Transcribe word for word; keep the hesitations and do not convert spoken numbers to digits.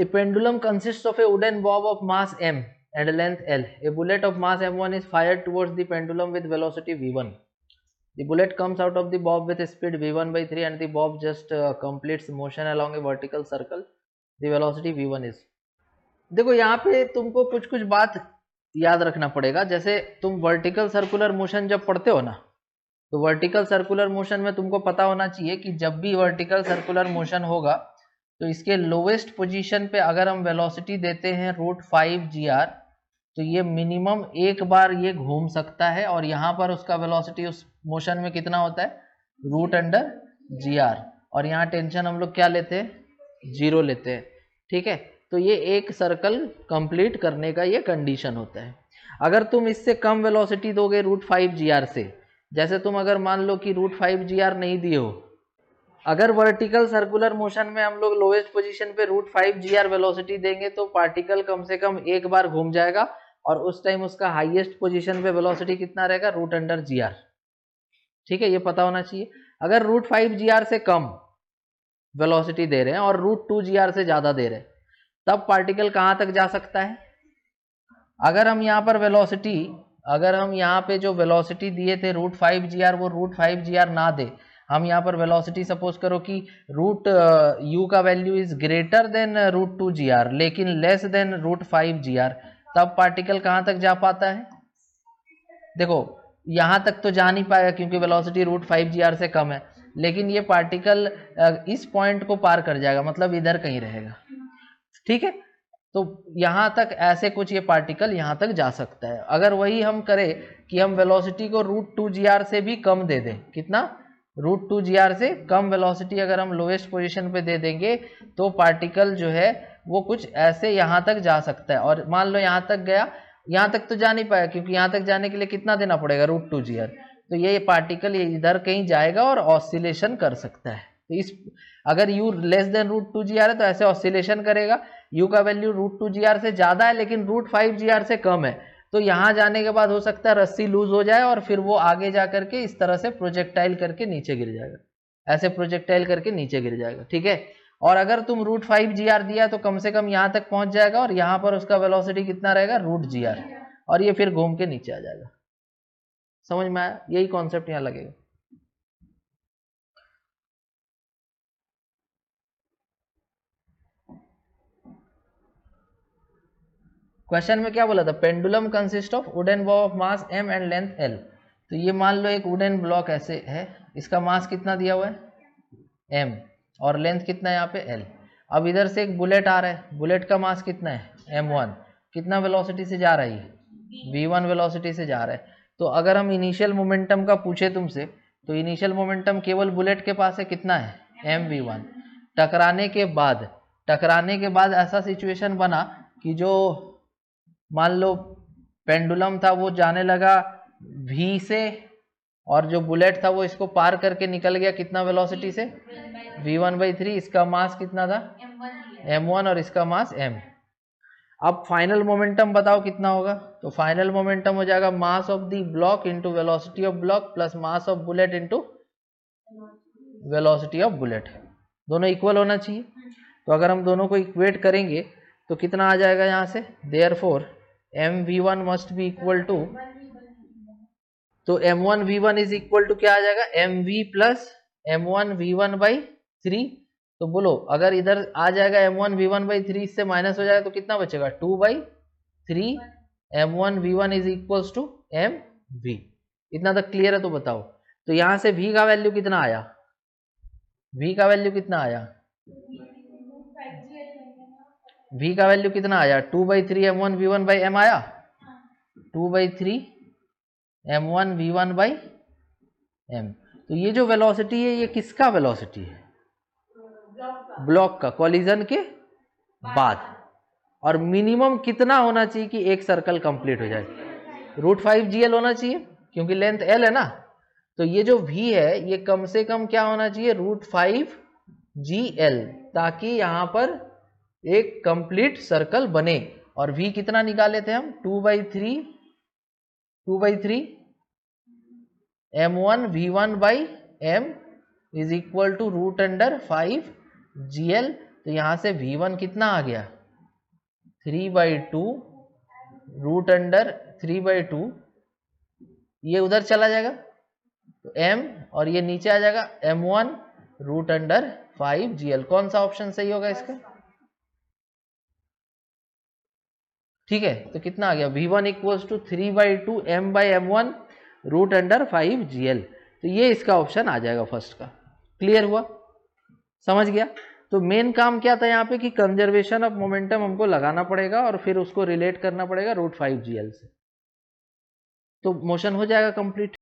A pendulum consists of a wooden bob of mass m and length l. A bullet of mass m one is fired towards the pendulum with velocity v one. The bullet comes out of the bob with a speed v one by three and the bob just uh, completes motion along a vertical circle. The velocity v one is. देखो यहाँ पे तुमको कुछ कुछ बात याद रखना पड़ेगा. जैसे तुम वर्टिकल सर्कुलर मोशन जब पढ़ते हो ना, तो वर्टिकल सर्कुलर मोशन में तुमको पता होना चाहिए कि जब भी वर्टिकल सर्कुलर मोशन होगा तो इसके लोवेस्ट पोजीशन पे अगर हम वेलोसिटी देते हैं रूट फाइव जी आर, तो ये मिनिमम एक बार ये घूम सकता है और यहाँ पर उसका वेलोसिटी उस मोशन में कितना होता है, रूट अंडर जी आर. और यहाँ टेंशन हम लोग क्या लेते हैं, जीरो लेते हैं. ठीक है, तो ये एक सर्कल कंप्लीट करने का ये कंडीशन होता है. अगर तुम इससे कम वेलोसिटी दोगे रूट फाइव जी आर से, जैसे तुम अगर मान लो कि रूट फाइव जी आर नहीं दिए हो, अगर वर्टिकल सर्कुलर मोशन में हम लोग लोवेस्ट पोजीशन पे root five g r velocity देंगे तो पार्टिकल कम से कम एक बार घूम जाएगा और उस टाइम उसका हाईएस्ट पोजीशन पे वेलोसिटी कितना रहेगा, रूट अंडर जी आर. ठीक है, ये पता होना चाहिए. अगर रूट फाइव जी आर से कम वेलोसिटी दे रहे हैं और रूट टू जी आर से ज़्यादा दे रहे हैं, तब पार्टिकल कहाँ तक जा सकता है. अगर हम यहाँ पर वेलोसिटी अगर हम यहाँ पे जो वेलोसिटी दिए थे रूट फाइव जी आर, वो रूट फाइव जी आर ना दे, हम यहाँ पर वेलोसिटी सपोज करो कि रूट यू का value is greater than root two g r लेकिन less than root five g r, तब पार्टिकल कहाँ तक जा पाता है. देखो यहाँ तक तो जा नहीं पाएगा क्योंकि velocity root five g r से कम है, लेकिन ये पार्टिकल इस पॉइंट को पार कर जाएगा, मतलब इधर कहीं रहेगा. ठीक है, तो यहाँ तक ऐसे कुछ ये पार्टिकल यहाँ तक जा सकता है. अगर वही हम करें कि हम वेलोसिटी को रूट टू जी आर से भी कम दे दें, कितना, रूट टू जी आर से कम वेलोसिटी अगर हम लोवेस्ट पोजीशन पे दे देंगे तो पार्टिकल जो है वो कुछ ऐसे यहाँ तक जा सकता है. और मान लो यहाँ तक गया, यहाँ तक तो जा नहीं पाया क्योंकि यहाँ तक जाने के लिए कितना देना पड़ेगा, रूट टू जी आर. तो ये पार्टिकल ये इधर कहीं जाएगा और ऑसिलेशन कर सकता है. तो इस अगर u less than root two g r है तो ऐसे ऑसिलेशन करेगा. यू का value root two g r से ज़्यादा है लेकिन रूट फाइव जी आर से कम है, तो यहाँ जाने के बाद हो सकता है रस्सी लूज हो जाए और फिर वो आगे जा करके इस तरह से प्रोजेक्टाइल करके नीचे गिर जाएगा, ऐसे प्रोजेक्टाइल करके नीचे गिर जाएगा. ठीक है, और अगर तुम रूट फाइव जी आर दिया तो कम से कम यहाँ तक पहुँच जाएगा और यहाँ पर उसका वेलोसिटी कितना रहेगा, रूट जी आर, और ये फिर घूम के नीचे आ जाएगा. समझ में आया, यही कॉन्सेप्ट यहाँ लगेगा. क्वेश्चन में क्या बोला था, pendulum consist of wooden bob of mass m and length l. तो ये मान लो एक वुडन ब्लॉक ऐसे है, इसका मास कितना दिया हुआ है, एम, और लेंथ कितना है यहाँ पे, एल. अब इधर से एक बुलेट आ रहा है, बुलेट का मास कितना है, एम वन, कितना वेलोसिटी से जा रही है, वी वन वेलोसिटी से जा रहा है. तो अगर हम इनिशियल मोमेंटम का पूछे तुमसे तो इनिशियल मोमेंटम केवल बुलेट के पास है, कितना है, एम वी वन. टकराने के बाद टकराने के बाद ऐसा सिचुएशन बना कि जो मान लो पेंडुलम था वो जाने लगा वी से और जो बुलेट था वो इसको पार करके निकल गया, कितना वेलोसिटी से, वी वन बाई थ्री. इसका मास कितना था, एम वन, और इसका मास एम. अब फाइनल मोमेंटम बताओ कितना होगा, तो फाइनल मोमेंटम हो जाएगा mass of the block into velocity of block plus mass of bullet into velocity of bullet. दोनों इक्वल होना चाहिए, तो अगर हम दोनों को इक्वेट करेंगे तो कितना आ जाएगा यहाँ से, therefore m v one must be equal to, तो m one v one is equal to क्या आ जाएगा, m v plus m one v one by three. तो बोलो अगर इधर आ जाएगा m one v one by three से माइनस हो जाएगा तो कितना बचेगा, two by three m one v one is equal to m v. इतना तक क्लियर है, तो बताओ तो यहाँ से वी का वैल्यू कितना आया, वी का वैल्यू कितना आया, v का वैल्यू कितना आया, two by three m one v one by m आया, two by three m one v one by m. तो ये जो वेलोसिटी है ये किसका वेलोसिटी है, ब्लॉक का कॉलिजन के बाद. और मिनिमम कितना होना चाहिए कि एक सर्कल कंप्लीट हो जाए, रूट फाइव जी एल होना चाहिए क्योंकि लेंथ एल है ना. तो ये जो v है ये कम से कम क्या होना चाहिए, रूट फाइव जी एल, ताकि यहाँ पर एक कंप्लीट सर्कल बने. और v कितना निकाले थे हम, two by three two by three m one v one by m is equal to root under five g l. तो यहाँ से v वन कितना आ गया, three by two root under three by two, ये उधर चला जाएगा तो m और ये नीचे आ जाएगा m one root under five g l. कौन सा ऑप्शन सही होगा इसका? ठीक है, तो कितना आ गया v one equals to three by two m by m one root under five g l. तो ये इसका ऑप्शन आ जाएगा फर्स्ट का। क्लियर हुआ, समझ गया? तो मेन काम क्या था यहाँ पे कि कंजर्वेशन ऑफ मोमेंटम हमको लगाना पड़ेगा और फिर उसको रिलेट करना पड़ेगा रूट फाइव जी एल से। तो मोशन हो जाएगा कंप्लीट।